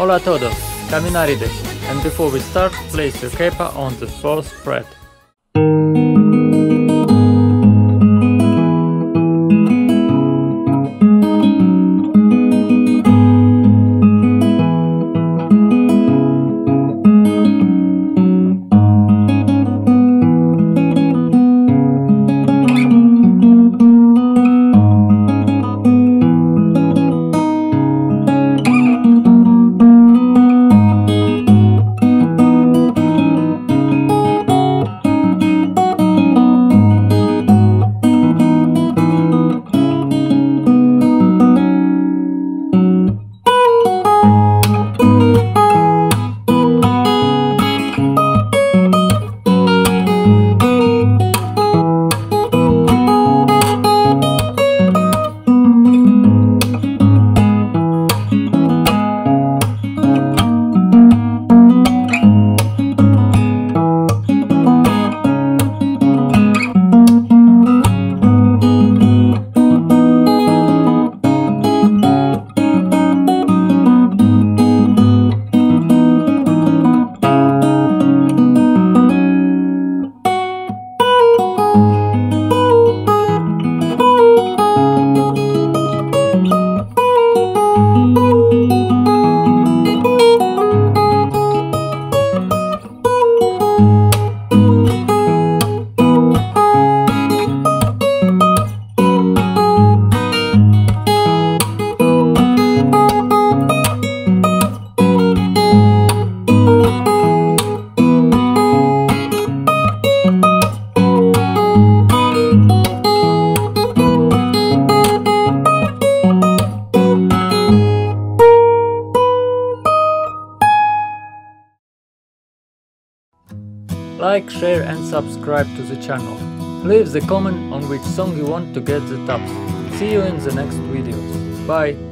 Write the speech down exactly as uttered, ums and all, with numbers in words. Hola a todos, Caminarides, and before we start, place your cape on the fourth fret. Like, share and subscribe to the channel. Leave the comment on which song you want to get the tops. See you in the next videos. Bye!